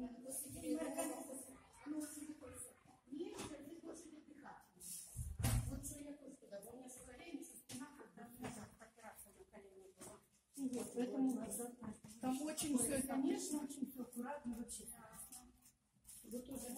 воспитательный организм носит нечто, ты хочешь отдыхать. Вот что я тоже довольно сухаряюсь, спина когда операция на колени была. Вот, поэтому там очень все, конечно, очень все аккуратно вообще. Вот тоже.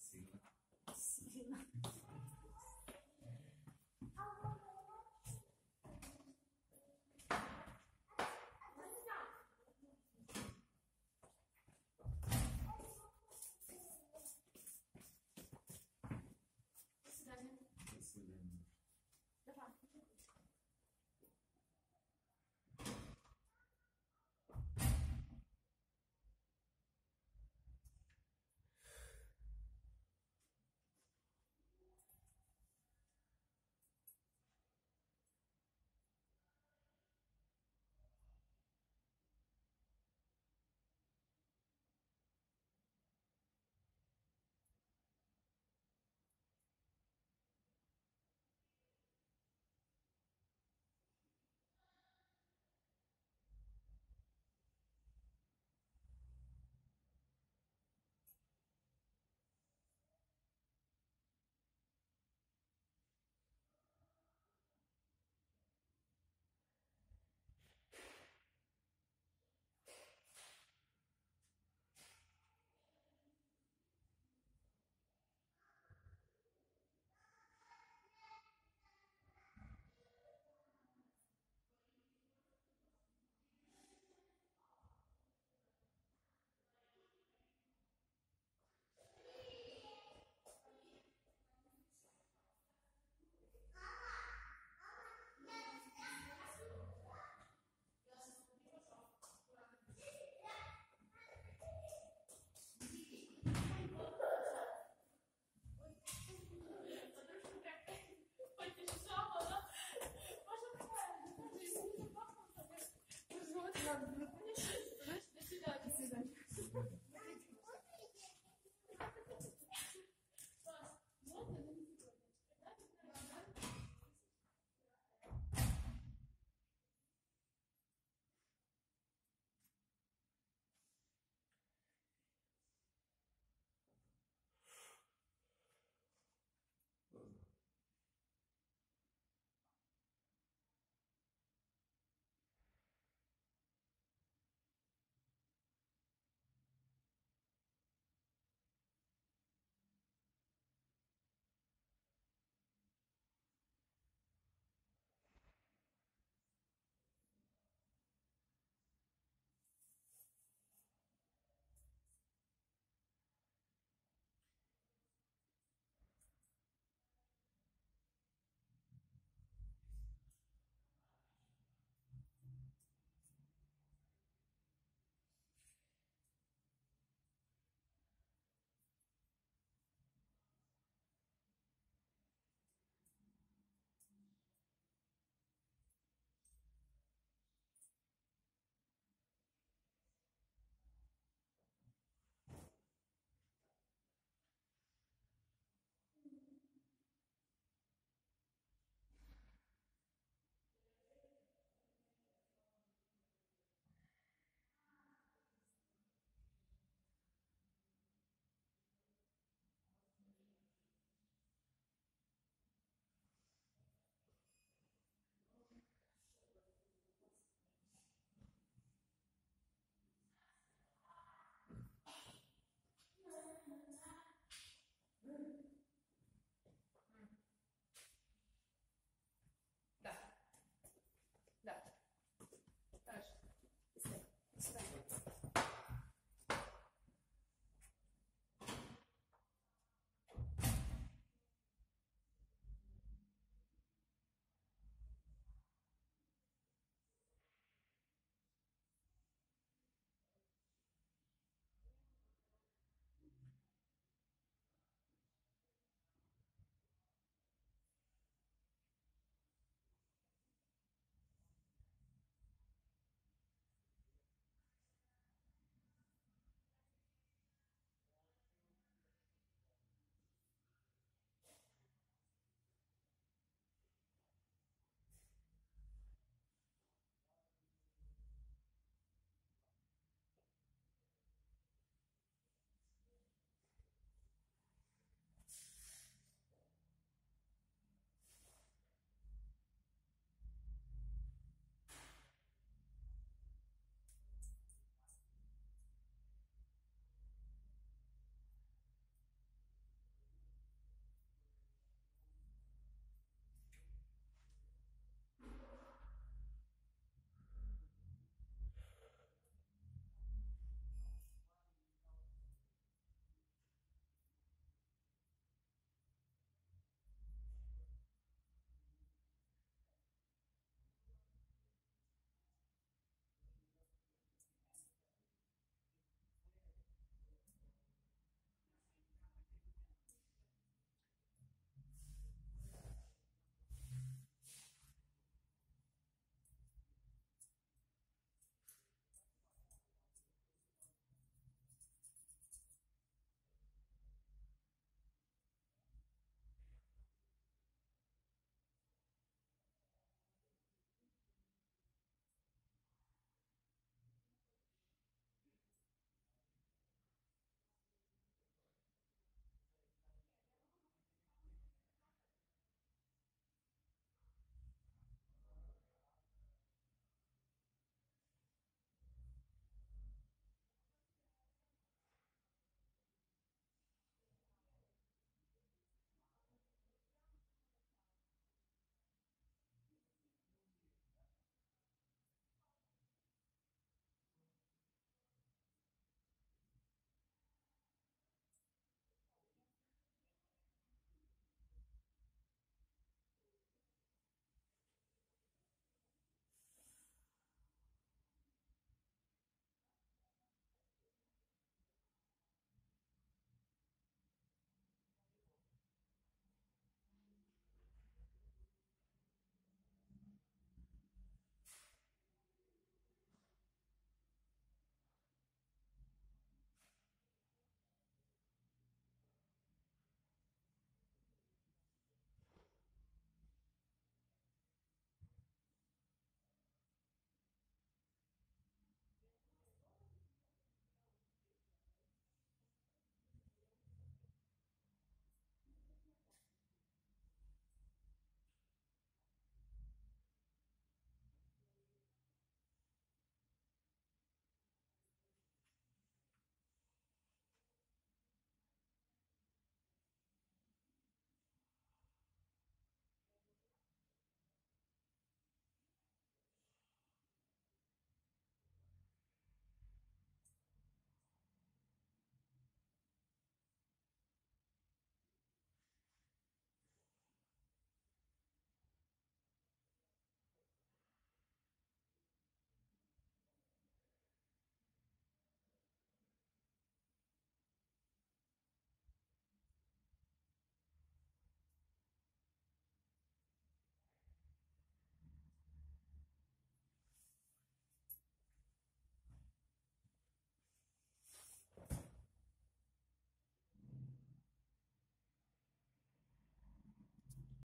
Сила. Сила.